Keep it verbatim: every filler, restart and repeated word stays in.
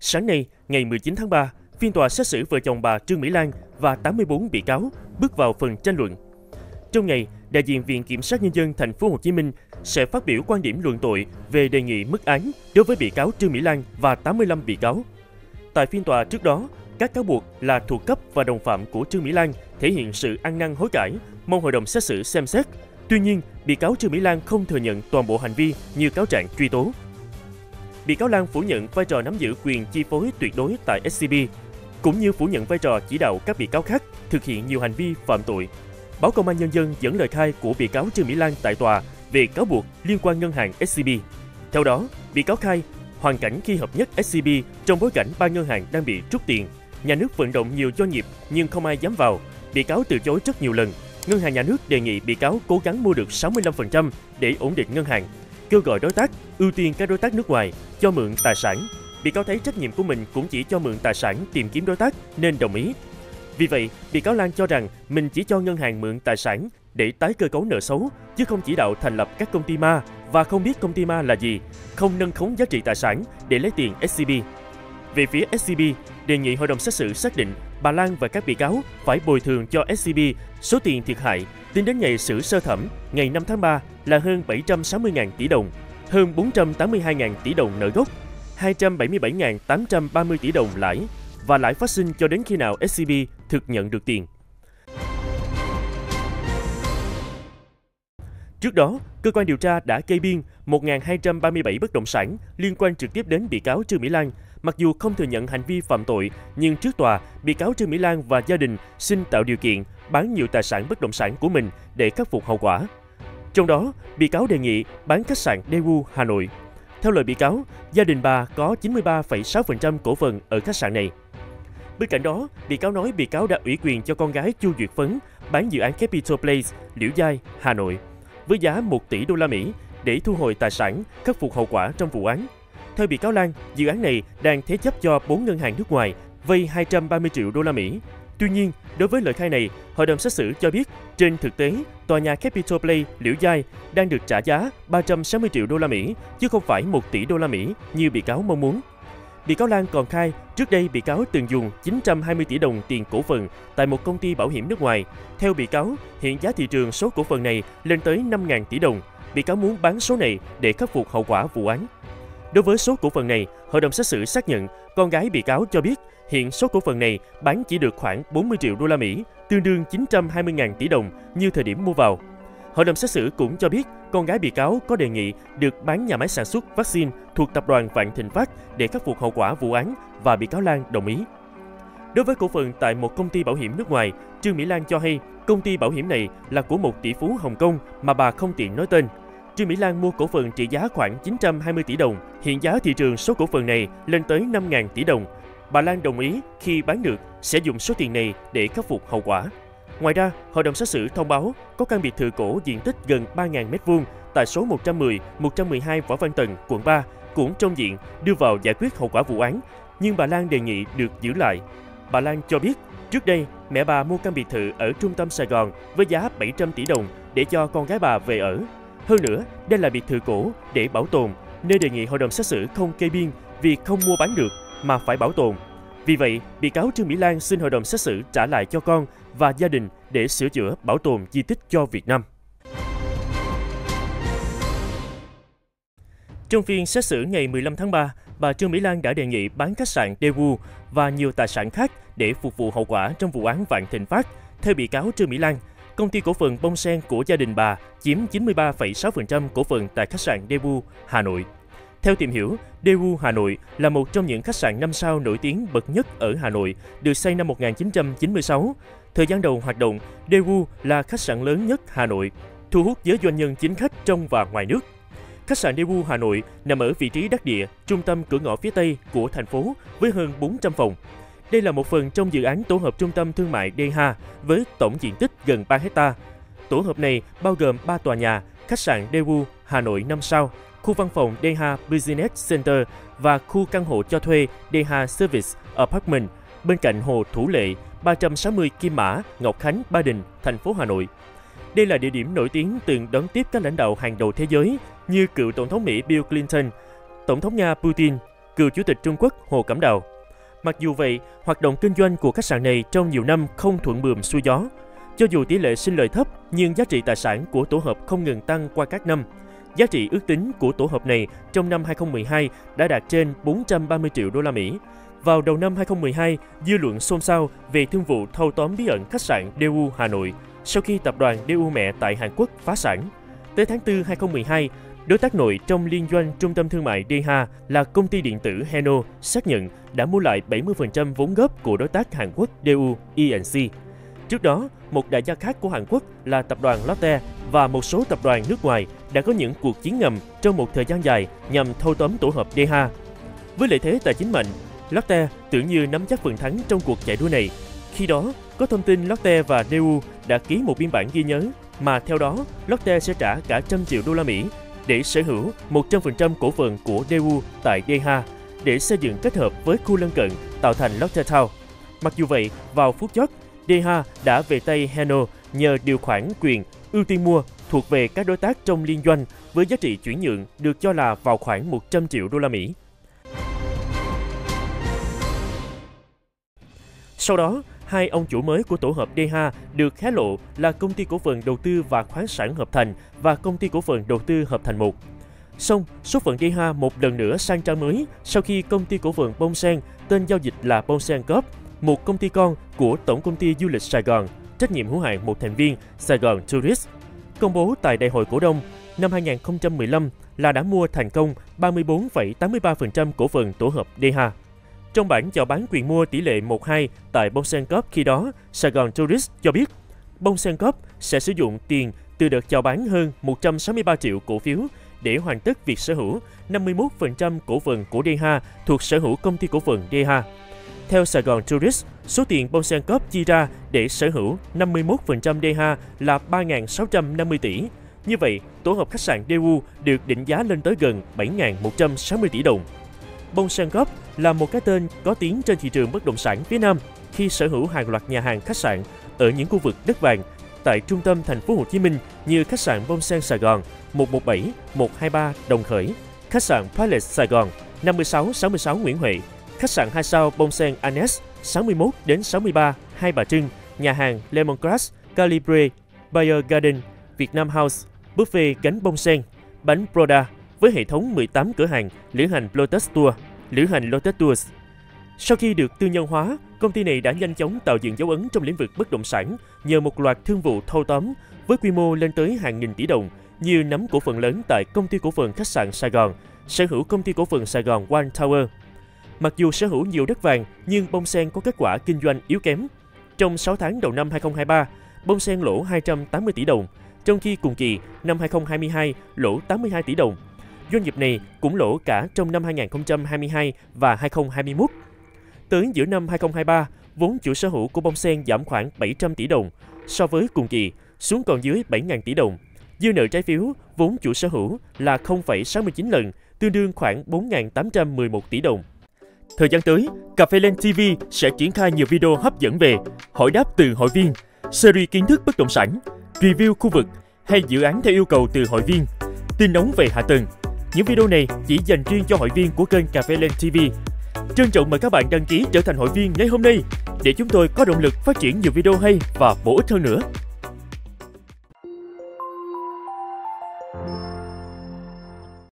Sáng nay, ngày mười chín tháng ba, phiên tòa xét xử vợ chồng bà Trương Mỹ Lan và tám mươi tư bị cáo bước vào phần tranh luận. Trong ngày, đại diện Viện Kiểm sát Nhân dân Thành phố Hồ Chí Minh sẽ phát biểu quan điểm luận tội về đề nghị mức án đối với bị cáo Trương Mỹ Lan và tám mươi lăm bị cáo. Tại phiên tòa trước đó, các cáo buộc là thuộc cấp và đồng phạm của Trương Mỹ Lan thể hiện sự ăn năn hối cải, mong hội đồng xét xử xem xét. Tuy nhiên, bị cáo Trương Mỹ Lan không thừa nhận toàn bộ hành vi như cáo trạng truy tố. Bị cáo Lan phủ nhận vai trò nắm giữ quyền chi phối tuyệt đối tại ét xê bê, cũng như phủ nhận vai trò chỉ đạo các bị cáo khác thực hiện nhiều hành vi phạm tội. Báo Công an Nhân dân dẫn lời khai của bị cáo Trương Mỹ Lan tại tòa về cáo buộc liên quan ngân hàng ét xê bê. Theo đó, bị cáo khai hoàn cảnh khi hợp nhất ét xê bê trong bối cảnh ba ngân hàng đang bị rút tiền. Nhà nước vận động nhiều doanh nghiệp nhưng không ai dám vào. Bị cáo từ chối rất nhiều lần. Ngân hàng nhà nước đề nghị bị cáo cố gắng mua được sáu mươi lăm phần trăm để ổn định ngân hàng. Kêu gọi đối tác, ưu tiên các đối tác nước ngoài, cho mượn tài sản. Bị cáo thấy trách nhiệm của mình cũng chỉ cho mượn tài sản tìm kiếm đối tác nên đồng ý. Vì vậy, bị cáo Lan cho rằng mình chỉ cho ngân hàng mượn tài sản để tái cơ cấu nợ xấu, chứ không chỉ đạo thành lập các công ty ma và không biết công ty ma là gì, không nâng khống giá trị tài sản để lấy tiền ét xê bê. Về phía ét xê bê, đề nghị hội đồng xét xử xác định bà Lan và các bị cáo phải bồi thường cho ét xê bê số tiền thiệt hại tính đến ngày xử sơ thẩm ngày năm tháng ba là hơn bảy trăm sáu mươi nghìn tỷ đồng, hơn bốn trăm tám mươi hai nghìn tỷ đồng nợ gốc, hai trăm bảy mươi bảy nghìn tám trăm ba mươi tỷ đồng lãi và lãi phát sinh cho đến khi nào ét xê bê thực nhận được tiền. Trước đó, cơ quan điều tra đã kê biên một nghìn hai trăm ba mươi bảy bất động sản liên quan trực tiếp đến bị cáo Trương Mỹ Lan. Mặc dù không thừa nhận hành vi phạm tội, nhưng trước tòa, bị cáo Trương Mỹ Lan và gia đình xin tạo điều kiện bán nhiều tài sản bất động sản của mình để khắc phục hậu quả. Trong đó, bị cáo đề nghị bán khách sạn Daewoo Hà Nội. Theo lời bị cáo, gia đình bà có chín mươi ba phẩy sáu phần trăm cổ phần ở khách sạn này. Bên cạnh đó, bị cáo nói bị cáo đã ủy quyền cho con gái Chu Duyệt Phấn bán dự án Capital Place, Liễu Giai, Hà Nội với giá một tỷ đô la Mỹ để thu hồi tài sản, khắc phục hậu quả trong vụ án. Theo bị cáo Lan, dự án này đang thế chấp cho bốn ngân hàng nước ngoài vay hai trăm ba mươi triệu đô la Mỹ. Tuy nhiên, đối với lời khai này, hội đồng xét xử cho biết trên thực tế, tòa nhà Capital Place Liễu Giai đang được trả giá ba trăm sáu mươi triệu đô la Mỹ chứ không phải một tỷ đô la Mỹ như bị cáo mong muốn. Bị cáo Lan còn khai, trước đây bị cáo từng dùng chín trăm hai mươi tỷ đồng tiền cổ phần tại một công ty bảo hiểm nước ngoài. Theo bị cáo, hiện giá thị trường số cổ phần này lên tới năm nghìn tỷ đồng. Bị cáo muốn bán số này để khắc phục hậu quả vụ án. Đối với số cổ phần này, hội đồng xét xử xác nhận con gái bị cáo cho biết hiện số cổ phần này bán chỉ được khoảng bốn mươi triệu đô la Mỹ, tương đương chín trăm hai mươi nghìn tỷ đồng như thời điểm mua vào. Hội đồng xét xử cũng cho biết con gái bị cáo có đề nghị được bán nhà máy sản xuất vaccine thuộc tập đoàn Vạn Thịnh Phát để khắc phục hậu quả vụ án và bị cáo Lan đồng ý. Đối với cổ phần tại một công ty bảo hiểm nước ngoài, Trương Mỹ Lan cho hay công ty bảo hiểm này là của một tỷ phú Hồng Kông mà bà không tiện nói tên. Trương Mỹ Lan mua cổ phần trị giá khoảng chín trăm hai mươi tỷ đồng, hiện giá thị trường số cổ phần này lên tới năm nghìn tỷ đồng. Bà Lan đồng ý khi bán được sẽ dùng số tiền này để khắc phục hậu quả. Ngoài ra, hội đồng xét xử thông báo có căn biệt thự cổ diện tích gần ba nghìn mét vuông tại số một trăm mười, một trăm mười hai Võ Văn Tần, quận ba cũng trong diện đưa vào giải quyết hậu quả vụ án, nhưng bà Lan đề nghị được giữ lại. Bà Lan cho biết, trước đây mẹ bà mua căn biệt thự ở trung tâm Sài Gòn với giá bảy trăm tỷ đồng để cho con gái bà về ở. Hơn nữa, đây là biệt thự cổ để bảo tồn, nên đề nghị hội đồng xét xử không kê biên vì không mua bán được mà phải bảo tồn. Vì vậy, bị cáo Trương Mỹ Lan xin hội đồng xét xử trả lại cho con và gia đình để sửa chữa bảo tồn di tích cho Việt Nam. Trong phiên xét xử ngày mười lăm tháng ba, bà Trương Mỹ Lan đã đề nghị bán khách sạn Daewoo và nhiều tài sản khác để phục vụ hậu quả trong vụ án Vạn Thịnh Phát. Theo bị cáo Trương Mỹ Lan, công ty cổ phần Bông Sen của gia đình bà chiếm chín mươi ba phẩy sáu phần trăm cổ phần tại khách sạn Daewoo Hà Nội. Theo tìm hiểu, Daewoo Hà Nội là một trong những khách sạn năm sao nổi tiếng bậc nhất ở Hà Nội, được xây năm một nghìn chín trăm chín mươi sáu. Thời gian đầu hoạt động, Daewoo là khách sạn lớn nhất Hà Nội, thu hút giới doanh nhân chính khách trong và ngoài nước. Khách sạn Daewoo Hà Nội nằm ở vị trí đắc địa, trung tâm cửa ngõ phía Tây của thành phố với hơn bốn trăm phòng. Đây là một phần trong dự án tổ hợp trung tâm thương mại Daeha với tổng diện tích gần ba héc ta. Tổ hợp này bao gồm ba tòa nhà, khách sạn Daewoo Hà Nội năm sao, khu văn phòng Daeha Business Center và khu căn hộ cho thuê Daeha Service Apartment bên cạnh Hồ Thủ Lệ, ba trăm sáu mươi Kim Mã, Ngọc Khánh, Ba Đình, thành phố Hà Nội. Đây là địa điểm nổi tiếng từng đón tiếp các lãnh đạo hàng đầu thế giới như cựu Tổng thống Mỹ Bill Clinton, Tổng thống Nga Putin, cựu Chủ tịch Trung Quốc Hồ Cẩm Đào. Mặc dù vậy, hoạt động kinh doanh của khách sạn này trong nhiều năm không thuận buồm xuôi gió. Cho dù tỷ lệ sinh lời thấp, nhưng giá trị tài sản của tổ hợp không ngừng tăng qua các năm. Giá trị ước tính của tổ hợp này trong năm hai không một hai đã đạt trên bốn trăm ba mươi triệu đô la Mỹ. Vào đầu năm hai không một hai, dư luận xôn xao về thương vụ thâu tóm bí ẩn khách sạn Daewoo Hà Nội sau khi tập đoàn Daewoo mẹ tại Hàn Quốc phá sản. Tới tháng tư hai không một hai, đối tác nội trong liên doanh trung tâm thương mại Daeha là công ty điện tử HENO xác nhận đã mua lại bảy mươi phần trăm vốn góp của đối tác Hàn Quốc Daewoo E and C. Trước đó, một đại gia khác của Hàn Quốc là tập đoàn Lotte và một số tập đoàn nước ngoài đã có những cuộc chiến ngầm trong một thời gian dài nhằm thâu tóm tổ hợp Daeha. Với lợi thế tài chính mạnh, Lotte tưởng như nắm chắc phần thắng trong cuộc chạy đua này. Khi đó, có thông tin Lotte và Daewoo đã ký một biên bản ghi nhớ mà theo đó Lotte sẽ trả cả trăm triệu đô la Mỹ để sở hữu một trăm phần trăm cổ phần của Daewoo tại Daeha để xây dựng kết hợp với khu lân cận tạo thành Lotte Town. Mặc dù vậy, vào phút chót, Daeha đã về tay HENO nhờ điều khoản quyền ưu tiên mua thuộc về các đối tác trong liên doanh với giá trị chuyển nhượng được cho là vào khoảng một trăm triệu đô la Mỹ. Sau đó, hai ông chủ mới của tổ hợp Daeha được hé lộ là Công ty Cổ phần Đầu tư và Khoáng sản Hợp Thành và Công ty Cổ phần Đầu tư Hợp Thành một. Xong, số phận Daeha một lần nữa sang trang mới sau khi Công ty Cổ phần Bông Sen, tên giao dịch là Bông Sen Corp, một công ty con của Tổng Công ty Du lịch Sài Gòn, trách nhiệm hữu hạn một thành viên Sài Gòn Tourist, công bố tại Đại hội Cổ đông năm hai không một lăm là đã mua thành công ba mươi tư phẩy tám mươi ba phần trăm cổ phần tổ hợp Daeha. Trong bản chào bán quyền mua tỷ lệ một hai tại Bông Sen Corp khi đó, Sài Gòn Tourist cho biết Bông Sen Corp sẽ sử dụng tiền từ đợt chào bán hơn một trăm sáu mươi ba triệu cổ phiếu để hoàn tất việc sở hữu năm mươi mốt phần trăm cổ phần của Daeha thuộc sở hữu Công ty Cổ phần Daeha. Theo Sài Gòn Tourist, số tiền Bông Sen Corp chi ra để sở hữu năm mươi mốt phần trăm Daeha là ba nghìn sáu trăm năm mươi tỷ. Như vậy, tổ hợp khách sạn Daewoo được định giá lên tới gần bảy nghìn một trăm sáu mươi tỷ đồng. Bông Sen Corp là một cái tên có tiếng trên thị trường bất động sản phía Nam khi sở hữu hàng loạt nhà hàng khách sạn ở những khu vực đất vàng tại trung tâm thành phố Hồ Chí Minh như khách sạn Bông Sen Sài Gòn một một bảy, một hai ba Đồng Khởi, khách sạn Palace Sài Gòn năm mươi sáu sáu mươi sáu Nguyễn Huệ, khách sạn hai sao Bông Sen Annex sáu mươi mốt đến sáu mươi ba Hai Bà Trưng, nhà hàng Lemongrass, Calibre, Bayer Garden, Việt Nam House, buffet cánh Bông Sen, bánh Proda với hệ thống mười tám cửa hàng lữ hành Lotus Tour, lữ hành Lotus Tours. Sau khi được tư nhân hóa, công ty này đã nhanh chóng tạo dựng dấu ấn trong lĩnh vực bất động sản nhờ một loạt thương vụ thâu tóm với quy mô lên tới hàng nghìn tỷ đồng như nắm cổ phần lớn tại Công ty Cổ phần Khách sạn Sài Gòn, sở hữu Công ty Cổ phần Sài Gòn One Tower. Mặc dù sở hữu nhiều đất vàng, nhưng Bông Sen có kết quả kinh doanh yếu kém. Trong sáu tháng đầu năm hai không hai ba, Bông Sen lỗ hai trăm tám mươi tỷ đồng, trong khi cùng kỳ năm hai không hai hai lỗ tám mươi hai tỷ đồng. Doanh nghiệp này cũng lỗ cả trong năm hai nghìn không trăm hai mươi hai và hai không hai mốt. Tới giữa năm hai không hai ba, vốn chủ sở hữu của Bông Sen giảm khoảng bảy trăm tỷ đồng so với cùng kỳ, xuống còn dưới bảy nghìn tỷ đồng. Dư nợ trái phiếu vốn chủ sở hữu là không phẩy sáu mươi chín lần, tương đương khoảng bốn nghìn tám trăm mười một tỷ đồng. Thời gian tới, CafeLand ti vi sẽ triển khai nhiều video hấp dẫn về hỏi đáp từ hội viên, series kiến thức bất động sản, review khu vực hay dự án theo yêu cầu từ hội viên, tin nóng về hạ tầng. Những video này chỉ dành riêng cho hội viên của kênh CafeLand ti vi. Trân trọng mời các bạn đăng ký trở thành hội viên ngay hôm nay để chúng tôi có động lực phát triển nhiều video hay và bổ ích hơn nữa.